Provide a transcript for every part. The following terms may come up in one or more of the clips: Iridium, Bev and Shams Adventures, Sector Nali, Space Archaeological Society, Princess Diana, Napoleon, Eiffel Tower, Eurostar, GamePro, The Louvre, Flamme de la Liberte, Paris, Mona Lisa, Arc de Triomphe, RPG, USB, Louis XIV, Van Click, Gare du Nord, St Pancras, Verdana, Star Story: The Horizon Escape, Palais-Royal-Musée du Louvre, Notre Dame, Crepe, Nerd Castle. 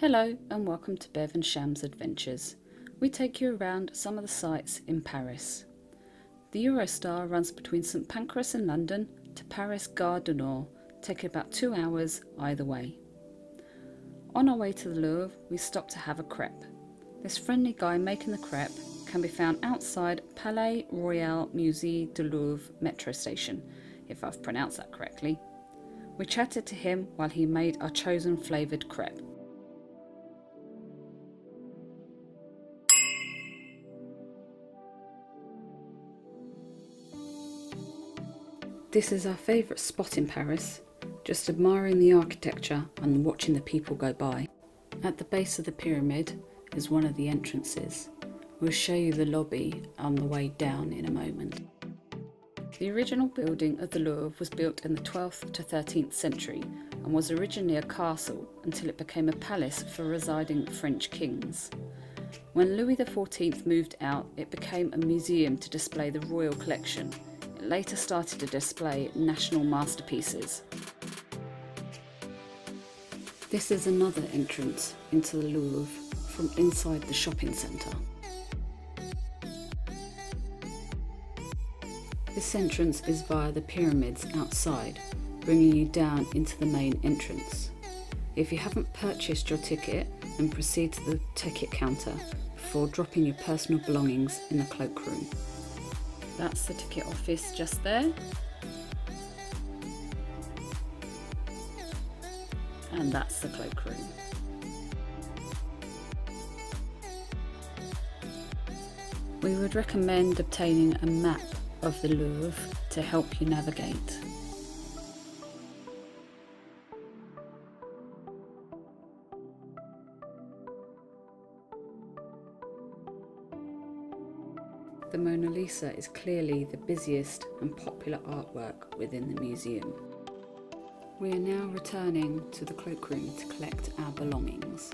Hello and welcome to Bev and Shams Adventures. We take you around some of the sights in Paris. The Eurostar runs between St Pancras in London to Paris Gare du Nord, taking about 2 hours either way. On our way to the Louvre, we stop to have a crepe. This friendly guy making the crepe can be found outside Palais-Royal-Musée du Louvre metro station, if I've pronounced that correctly. We chatted to him while he made our chosen flavoured crepe. This is our favourite spot in Paris, just admiring the architecture and watching the people go by. At the base of the pyramid is one of the entrances. We'll show you the lobby on the way down in a moment. The original building of the Louvre was built in the 12th to 13th century and was originally a castle until it became a palace for residing French kings. When Louis XIV moved out, it became a museum to display the royal collection. It later started to display national masterpieces. This is another entrance into the Louvre from inside the shopping centre. This entrance is via the pyramids outside, bringing you down into the main entrance. If you haven't purchased your ticket, then proceed to the ticket counter before dropping your personal belongings in the cloakroom. That's the ticket office just there. And that's the cloakroom. We would recommend obtaining a map of the Louvre to help you navigate. The Mona Lisa is clearly the busiest and popular artwork within the museum. We are now returning to the cloakroom to collect our belongings.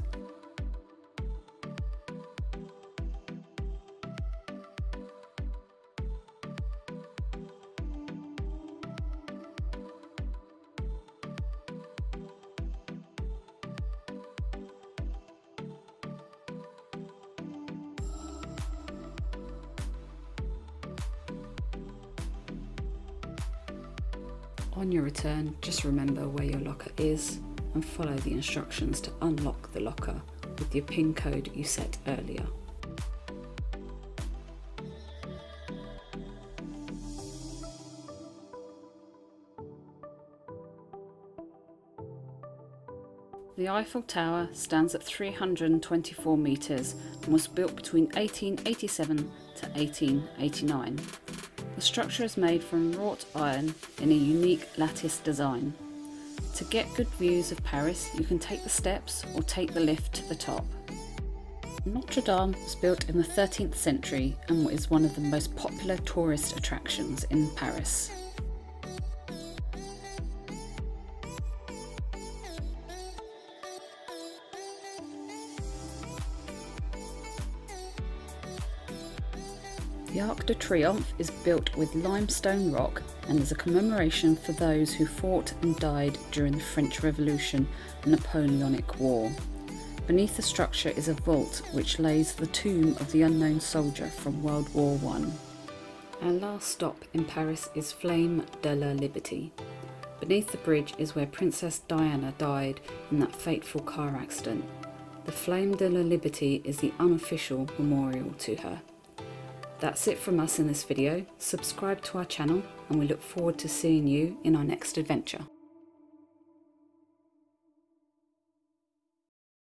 On your return, just remember where your locker is and follow the instructions to unlock the locker with your PIN code you set earlier. The Eiffel Tower stands at 324 metres and was built between 1887 to 1889. The structure is made from wrought iron in a unique lattice design. To get good views of Paris, you can take the steps or take the lift to the top. Notre Dame was built in the 13th century and is one of the most popular tourist attractions in Paris. The Arc de Triomphe is built with limestone rock and is a commemoration for those who fought and died during the French Revolution and Napoleonic War. Beneath the structure is a vault which lays the tomb of the unknown soldier from World War I. Our last stop in Paris is Flamme de la Liberte. Beneath the bridge is where Princess Diana died in that fateful car accident. The Flamme de la Liberte is the unofficial memorial to her. That's it from us in this video. Subscribe to our channel and we look forward to seeing you in our next adventure.